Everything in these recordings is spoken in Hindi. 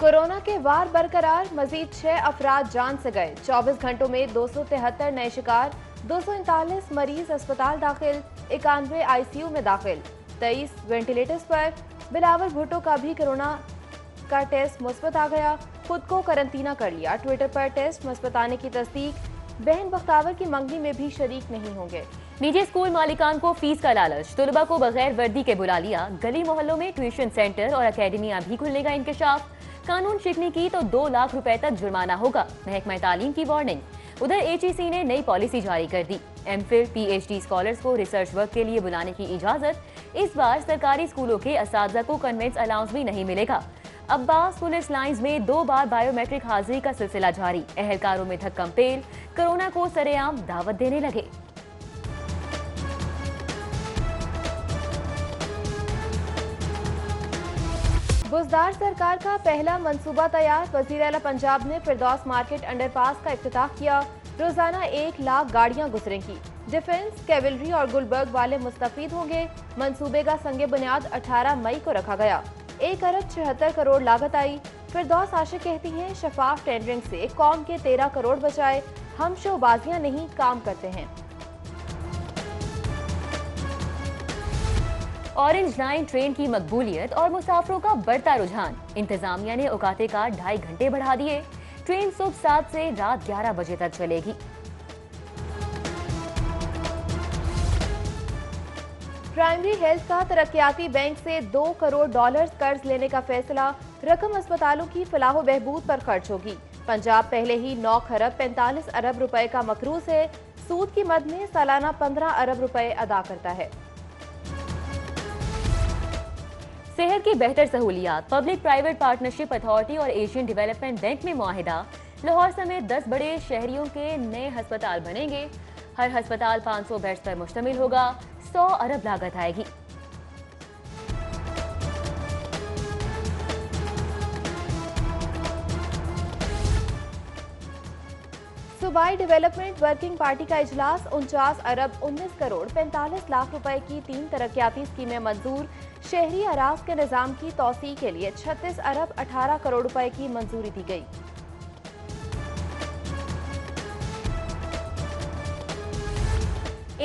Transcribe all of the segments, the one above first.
कोरोना के वार बरकरार, मजीद 6 अफराद जान से गए। 24 घंटों में 273 नए शिकार, 239 मरीज अस्पताल दाखिल, 91 ICU में दाखिल, 23 वेंटिलेटर्स पर। बिलावल भुट्टो का भी कोरोना का टेस्ट मुस्बत आ गया, खुद को करंटीना कर लिया। ट्विटर पर टेस्ट मुस्बत आने की तस्दीक, बहन बख्तावर की मंगनी में भी शरीक नहीं होंगे। निजी स्कूल मालिकान को फीस का लालच, तलबा को बगैर वर्दी के बुला लिया। गली मोहल्लों में ट्यूशन सेंटर और अकेडमियां भी खुलने का इंकशाफ। कानून शिकनी की तो 2 लाख रुपए तक जुर्माना होगा, महकमा तालीम की वार्निंग। उधर HEC ने नई पॉलिसी जारी कर दी, MPhil PhD स्कॉलर्स को रिसर्च वर्क के लिए बुलाने की इजाजत। इस बार सरकारी स्कूलों के असातिज़ा को कन्वेंस अलाउंस भी नहीं मिलेगा। अब्बास पुलिस लाइंस में 2 बार बायोमेट्रिक हाजिरी का सिलसिला जारी, एहलकारों में धक्कम पेल, कोरोना को सरेआम दावत देने लगे। बुज़दार सरकार का पहला मंसूबा तैयार, वज़ीर आला पंजाब ने फिरदौस मार्केट अंडरपास का इफ्तिताह किया। रोजाना 1 लाख गाड़ियां गुजरेंगी। डिफेंस, कैवलरी और गुलबर्ग वाले मुस्तफीद होंगे। मंसूबे का संगे बुनियाद 18 मई को रखा गया। 1 अरब 74 करोड़ लागत आई। फिरदौस आशिक कहती हैं, शफाफ टेंडरिंग से कौम के 13 करोड़ बचाए। हम शोबाजियां नहीं, काम करते हैं। ऑरेंज लाइन ट्रेन की मकबूलियत और मुसाफरों का बढ़ता रुझान, इंतजामिया ने औकाते का 2.5 घंटे बढ़ा दिए। ट्रेन सुबह 7 से रात 11 बजे तक चलेगी। प्राइमरी हेल्थ का तरक्याती बैंक से $2 करोड़ कर्ज लेने का फैसला, रकम अस्पतालों की फलाहो बहबूद पर खर्च होगी। पंजाब पहले ही 9 खरब 45 अरब रुपए का मकरूज है, सूद की मद में सालाना 15 अरब रुपए अदा करता है। सेहत की बेहतर सहूलियात, पब्लिक प्राइवेट पार्टनरशिप अथॉरिटी और एशियन डेवलपमेंट बैंक में मुआहिदा, लाहौर समेत 10 बड़े शहरियों के नए हस्पताल बनेंगे। हर हस्पताल 500 बेड्स पर मुश्तमिल होगा, 100 अरब लागत आएगी। सूबाई डेवलपमेंट वर्किंग पार्टी का इजलास, 49 अरब 19 करोड़ 45 लाख रुपए की 3 तरक्याती स्कीमें मंजूर। शहरी आरास के निजाम की तोसी के लिए 36 अरब 18 करोड़ रुपए की मंजूरी दी गई।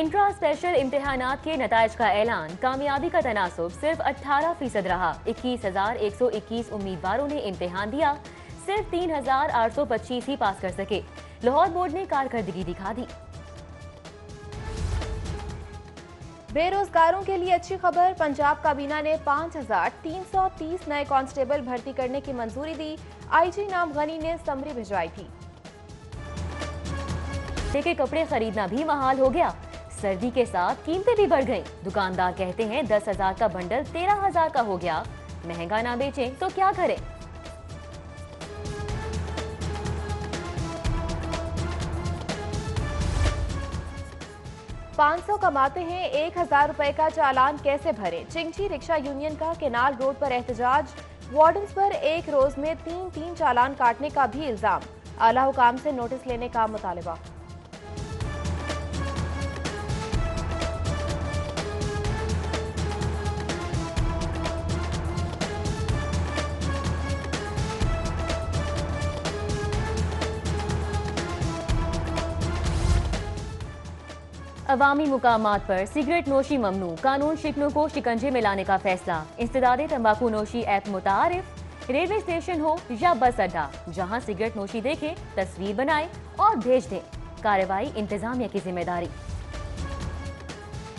इंट्रा स्पेशल इम्तिहानात के नताइज का ऐलान, कामयाबी का तनासुब सिर्फ 18% रहा। 21,121 उम्मीदवारों ने इम्तिहान दिया, सिर्फ 3,825 ही पास कर सके। लाहौर बोर्ड ने कारकर्दगी दिखा दी। बेरोजगारों के लिए अच्छी खबर, पंजाब काबीना ने 5,330 नए कांस्टेबल भर्ती करने की मंजूरी दी। IG नाम गनी ने समरी भिजवाई थी। लेकिन कपड़े खरीदना भी महाल हो गया, सर्दी के साथ कीमतें भी बढ़ गईं। दुकानदार कहते हैं 10,000 का बंडल 13,000 का हो गया। महंगा ना बेचें तो क्या करें। $500 कमाते हैं, 1,000 रुपए का चालान कैसे भरें? चिंगची रिक्शा यूनियन का केनाल रोड पर एहतजाज। वार्डन्स पर 1 रोज में 3-3 चालान काटने का भी इल्जाम, आला हुकाम से नोटिस लेने का मुतालबा। अवामी मुकामात पर सिगरेट नोशी ममनू, कानून शिकनों को शिकंजे में लाने का फैसला। इंसदादे तंबाकू नोशी ऐप मुतारिफ, रेलवे स्टेशन हो या बस अड्डा, जहां सिगरेट नोशी देखें, तस्वीर बनाएं और भेज दें। कार्रवाई इंतजामिया की जिम्मेदारी।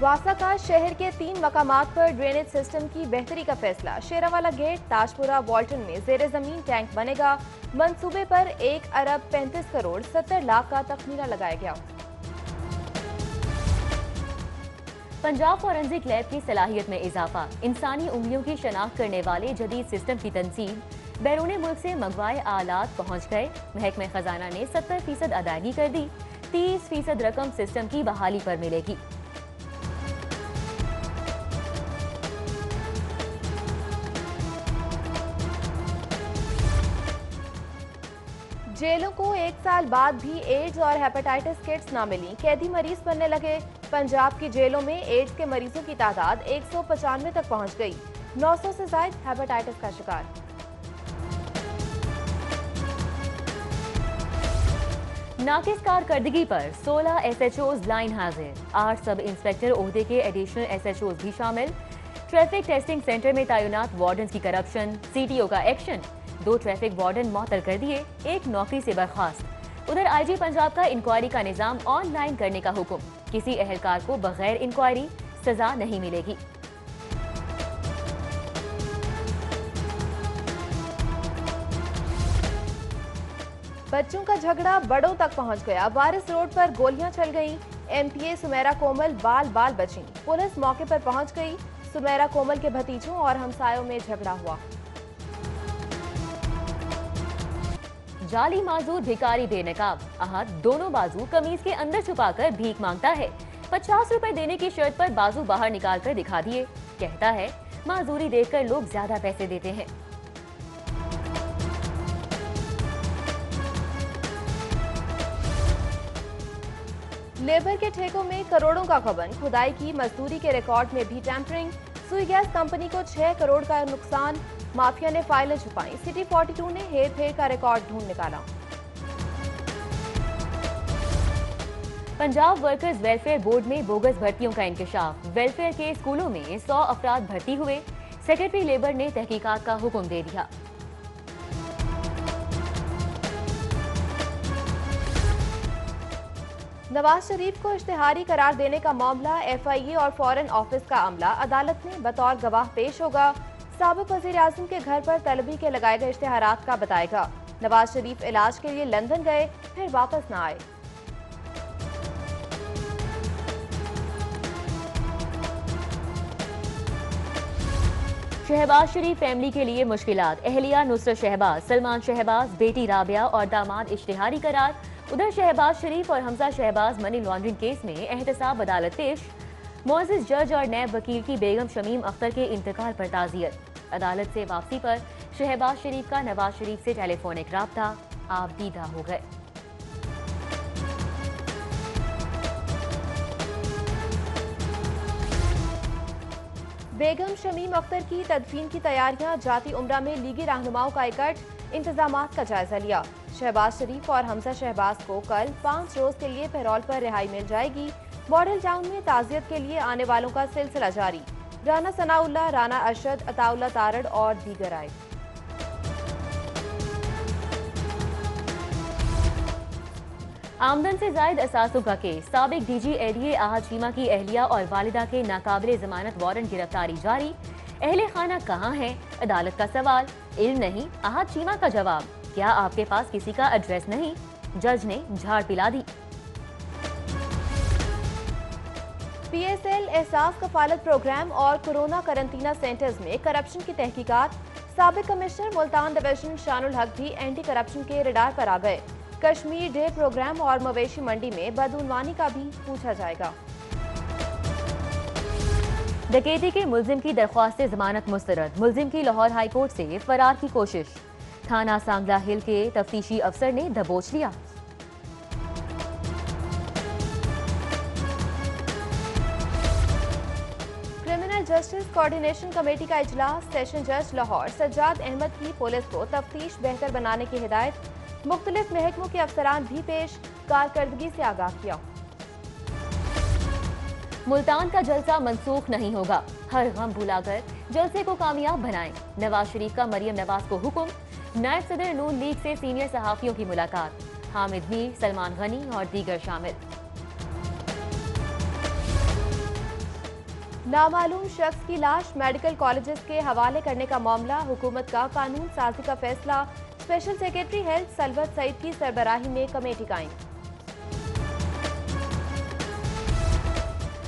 वासा का शहर के 3 मकामात पर ड्रेनेज सिस्टम की बेहतरी का फैसला। शेरावाला गेट, ताजपुरा, वॉल्टन में जेर जमीन टैंक बनेगा। मनसूबे पर 1 अरब 35 करोड़ 70 लाख का तखमीना लगाया गया। पंजाब फोरेंसिक लैब की सलाहियत में इजाफा, इंसानी उंगलियों की शनाख्त करने वाले जदीद सिस्टम की तनसीब। बैरूने मुल्क से मंगवाए आलात पहुंच गए, महकमे खजाना ने 70% अदायगी कर दी। 30% रकम सिस्टम की बहाली पर मिलेगी। जेलों को 1 साल बाद भी AIDS और हेपेटाइटिस किट्स ना मिली, कैदी मरीज बनने लगे। पंजाब की जेलों में AIDS के मरीजों की तादाद 195 तक पहुंच गई। 900 से ज्यादा हेपेटाइटिस का शिकार। नाकिस कारकर्दगी पर 16 SHOs लाइन हाजिर, 8 सब इंस्पेक्टर ओहदे के एडिशनल SHOs भी शामिल। ट्रैफिक टेस्टिंग सेंटर में तैनात वार्डन की करप्शन, CTO का एक्शन, 2 ट्रैफिक वार्डन मुअत्तल कर दिए, 1 नौकरी से बर्खास्त। उधर IG पंजाब का इंक्वायरी का निजाम ऑनलाइन करने का हुक्म, किसी अहलकार को बगैर इंक्वायरी सजा नहीं मिलेगी। बच्चों का झगड़ा बड़ों तक पहुंच गया, वारिस रोड पर गोलियां चल गईं, MPA सुमेरा कोमल बाल बाल बचीं, पुलिस मौके पर पहुंच गई। सुमेरा कोमल के भतीजों और हमसायों में झगड़ा हुआ। जाली माजूर भिखारी बेनकाब, आहत दोनों बाजू कमीज के अंदर छुपाकर भीख मांगता है, 50 रुपए देने की शर्त पर बाजू बाहर निकाल कर दिखा दिए, कहता है माजूरी देखकर लोग ज्यादा पैसे देते हैं। लेबर के ठेकों में करोड़ों का गबन, खुदाई की मजदूरी के रिकॉर्ड में भी टैंपरिंग, सुई गैस कंपनी को 6 करोड़ का नुकसान, माफिया ने फाइलें छुपाई, सिटी 42 ने हेर-फेर का रिकॉर्ड ढूंढ निकाला। पंजाब वर्कर्स वेलफेयर बोर्ड में बोगस भर्तियों का इंकशाफ, वेलफेयर के स्कूलों में 100 अफराद भर्ती हुए, सेक्रेटरी लेबर ने तहकीकात का हुक्म दे दिया। नवाज शरीफ को इश्तिहारी करार देने का मामला, FIA और फॉरेन ऑफिस का अमला अदालत में बतौर गवाह पेश होगा, साबिक वज़ीर आज़म के घर पर तलबी के लगाए गए इश्तिहारात का बताएगा। नवाज शरीफ इलाज के लिए लंदन गए, फिर वापस न आए। शहबाज शरीफ फैमिली के लिए मुश्किलात, अहलिया नुसरत शहबाज, सलमान शहबाज, बेटी राबिया और दामाद इश्तिहारी करार। उधर शहबाज शरीफ और Hamza Shahbaz money laundering case में एहतसाब अदालत पेश, मुअज़्ज़िज़ जज और नैब वकील की बेगम शमीम अख्तर के इंतकाल पर ताज़ियत, अदालत से वापसी पर शहबाज शरीफ का नवाज शरीफ से टेलीफोनिक राब्ता, आप दीदा हो गए। बेगम शमीम अख्तर की तदफीन की तैयारियां, जाती उम्रा में लीगी रहनुमाओं का इकट्ठ, इंतजामात का जायजा लिया। शहबाज शरीफ और हमजा शहबाज को कल 5 रोज के लिए पैरोल पर रिहाई मिल जाएगी। मॉडल टाउन में ताज़ियत के लिए आने वालों का सिलसिला जारी, राना सनाउल्ला, राना अरशद, अताउल्ला तारड़ और दीगर आए। आमदन से जायद असासों का केस, साबिक DG ADA आहत शीमा की अहलिया और वालिदा के नाकाबिले जमानत वारंट गिरफ्तारी जारी, अहले खाना कहाँ है अदालत का सवाल, इल्म नहीं आहत शीमा का जवाब, क्या आपके पास किसी का एड्रेस नहीं, जज ने झाड़ पिला दी। PSL एहसास कफालत प्रोग्राम और कोरोना करंटीना सेंटर्स में करप्शन की तहकीकात, साबिक कमिश्नर मुल्तान डिवीजन शानुल हक भी एंटी करप्शन के रडार पर आ गए। कश्मीर डे प्रोग्राम और मवेशी मंडी में बदउनवानी का भी पूछा जाएगा। डकैती के मुलजिम की दरख्वास्त से जमानत मुस्तरद, मुलजिम की लाहौर हाईकोर्ट से फरार की कोशिश, थाना सांगला हिल के तफ्तीशी अफसर ने दबोच लिया। क्रिमिनल जस्टिस कोऑर्डिनेशन कमेटी का इजलास, सेशन जज लाहौर सज्जाद अहमद की पुलिस को तफ्तीश बेहतर बनाने की हिदायत, मुख्तलिफ महकमों के अफसरान भी पेश, कारकर्दगी से आगाह किया। मुल्तान का जलसा मनसूख नहीं होगा, हर गम भुलाकर जलसे को कामयाब बनाएं, नवाज शरीफ का मरियम नवाज को हुक्म, नायब सदर नून लीग से सीनियर सहाफियों की मुलाकात, हामिद मीर, सलमान गनी और दीगर शामिल। नामालूम शख्स की लाश मेडिकल कॉलेजेस के हवाले करने का मामला, हुकूमत का कानून साजी का फैसला, special secretary health Salwat Saeed की सरबराही में कमेटी कायम।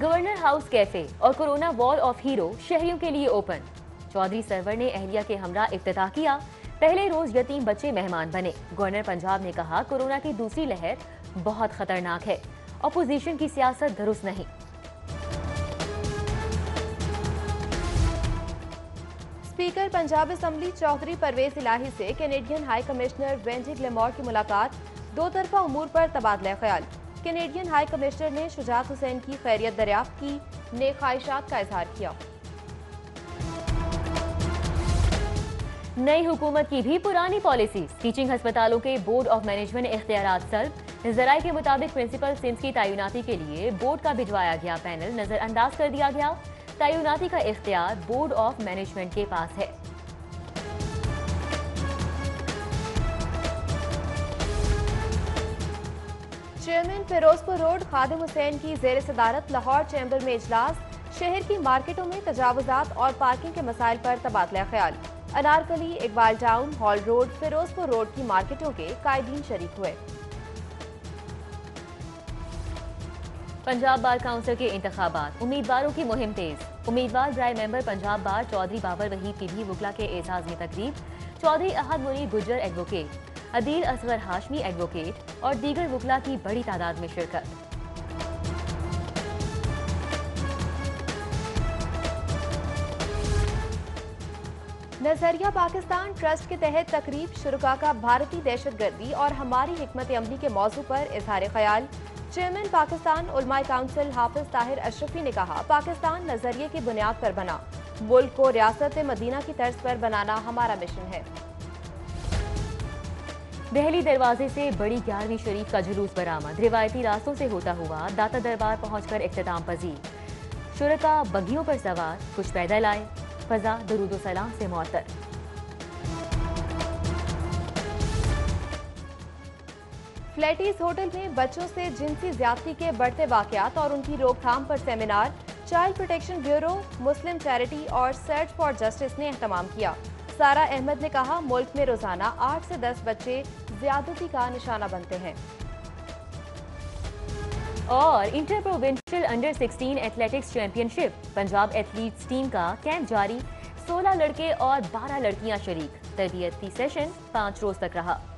गवर्नर हाउस कैफे और कोरोना वॉल ऑफ हीरो शहरियों के लिए ओपन, चौधरी सरवर ने अहलिया के हमरा इफ्तिताह किया, पहले रोज यतीम बच्चे मेहमान बने। गवर्नर पंजाब ने कहा कोरोना की दूसरी लहर बहुत खतरनाक है, अपोजिशन की सियासत दुरुस्त नहीं। स्पीकर पंजाब असम्बली चौधरी परवेज इलाही से Canadian high Commissioner Wendy Gilmour की मुलाकात, दो तरफा उमूर पर तबादला ख्याल, कैनेडियन हाई कमिश्नर ने शुजात हुसैन की खैरियत दरियाफ्त की, नेक ख्वाहिशात का इजहार किया। नई हुकूमत की भी पुरानी पॉलिसीज, टीचिंग अस्पतालों के बोर्ड ऑफ मैनेजमेंट इख्तियारात सल्ब, जराये के मुताबिक प्रिंसिपल सिम्स की तैनाती के लिए बोर्ड का भिजवाया गया पैनल नजरअंदाज कर दिया गया। तैनाती का इख्तियार बोर्ड ऑफ मैनेजमेंट के पास है। चेयरमैन फिरोजपुर रोड खादिम हुसैन की जेर सदारत लाहौर चैम्बर में इजलास। शहर की मार्केटों में तजावुजात और पार्किंग के मसाइल पर तबादला ख्याल। Anarkali, Iqbal town, hall road, Ferozepur road की मार्केटों के कायदीन शरीक हुए। पंजाब बार काउंसिल के इंतखाबात, उम्मीदवारों की मुहिम तेज। उम्मीदवार ड्राई मेंबर पंजाब बार चौधरी बाबर वहीद की भी वकला के एजाज में तकरीब। चौधरी अहद मुनी गुजर एडवोकेट, अदील असगर हाशमी एडवोकेट और दीगर वकला की बड़ी तादाद में शिरकत। नजरिया पाकिस्तान ट्रस्ट के तहत तकरीब, शुरा का भारतीय दहशतगर्दी और हमारी हिकमत अमली के मौजू पर इजहार ख्याल। चेयरमैन पाकिस्तान उलमा काउंसिल हाफिज ताहिर अशरफी ने कहा, पाकिस्तान नजरिए की बुनियाद पर बना, मुल्क को रियासत मदीना की तर्ज पर बनाना हमारा मिशन है। दहली दरवाजे से बड़ी 11वीं शरीफ का जुलूस बरामद, रिवायती रास्तों से होता हुआ दाता दरबार पहुँचकर इख्तिताम पजीर। शुरा बगियों पर सवार, कुछ पैदल आए, फजा दरूदो सलाम से मौतर। फ्लैटीज होटल में बच्चों से जिनसी ज्यादती के बढ़ते वाकयात और उनकी रोकथाम पर seminar child protection bureau, Muslim charity और सर्च फॉर जस्टिस ने एहतमाम किया। सारा अहमद ने कहा, मुल्क में रोजाना 8 से 10 बच्चे ज्यादती का निशाना बनते हैं। और inter provincial under 16 athletics championship, Punjab athletes team का कैंप जारी। 16 लड़के और 12 लड़कियां शरीक। तरबियती सेशन 5 रोज तक रहा।